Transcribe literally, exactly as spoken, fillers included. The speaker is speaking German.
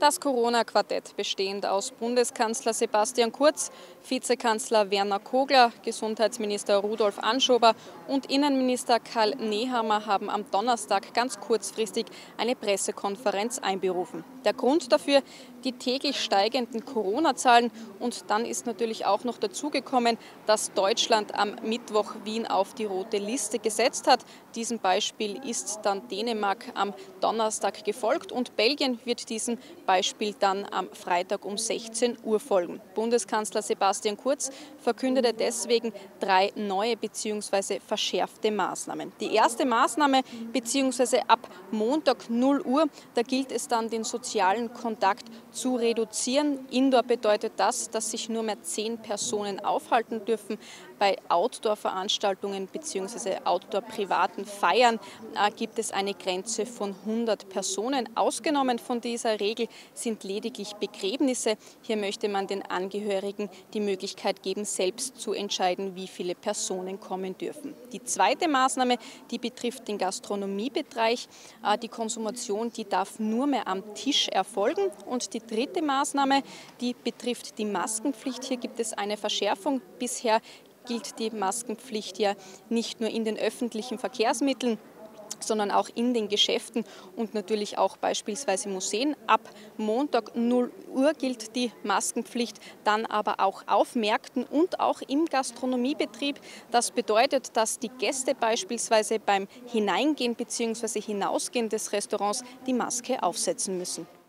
Das Corona-Quartett, bestehend aus Bundeskanzler Sebastian Kurz, Vizekanzler Werner Kogler, Gesundheitsminister Rudolf Anschober und Innenminister Karl Nehammer, haben am Donnerstag ganz kurzfristig eine Pressekonferenz einberufen. Der Grund dafür: die täglich steigenden Corona-Zahlen. Und dann ist natürlich auch noch dazugekommen, dass Deutschland am Mittwoch Wien auf die rote Liste gesetzt hat. Diesem Beispiel ist dann Dänemark am Donnerstag gefolgt und Belgien wird diesem Beispiel dann am Freitag um sechzehn Uhr folgen. Bundeskanzler Sebastian Kurz verkündete deswegen drei neue bzw. verschärfte Maßnahmen. Die erste Maßnahme, bzw. ab Montag null Uhr, da gilt es dann, den sozialen Kontakt zu reduzieren. Indoor bedeutet das, dass sich nur mehr zehn Personen aufhalten dürfen. Bei Outdoor-Veranstaltungen bzw. Outdoor-privaten Feiern äh, gibt es eine Grenze von hundert Personen. Ausgenommen von dieser Regel sind lediglich Begräbnisse. Hier möchte man den Angehörigen die Möglichkeit geben, selbst zu entscheiden, wie viele Personen kommen dürfen. Die zweite Maßnahme, die betrifft den Gastronomiebereich. Die Konsumation, die darf nur mehr am Tisch erfolgen. Und die dritte Maßnahme, die betrifft die Maskenpflicht. Hier gibt es eine Verschärfung. Bisher gilt die Maskenpflicht ja nicht nur in den öffentlichen Verkehrsmitteln, sondern auch in den Geschäften und natürlich auch beispielsweise Museen. Ab Montag null Uhr gilt die Maskenpflicht, dann aber auch auf Märkten und auch im Gastronomiebetrieb. Das bedeutet, dass die Gäste beispielsweise beim Hineingehen bzw. Hinausgehen des Restaurants die Maske aufsetzen müssen.